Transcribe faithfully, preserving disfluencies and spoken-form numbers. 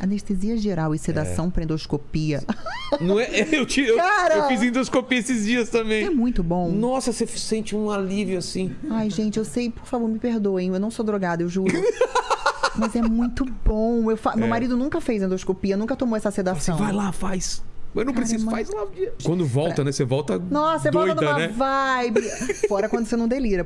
Anestesia geral e sedação é. para endoscopia. Não é? Eu, te, eu, eu fiz endoscopia esses dias também. É muito bom. Nossa, você sente um alívio assim. Ai, gente, eu sei, por favor, me perdoem. Eu não sou drogada, eu juro. Mas é muito bom. Eu fa... é. Meu marido nunca fez endoscopia, nunca tomou essa sedação. Você vai lá, faz. Eu não Cara, preciso, mãe... faz lá. Quando volta, pra... né? Você volta. Nossa, doida, você volta numa né? vibe. Fora quando você não delira.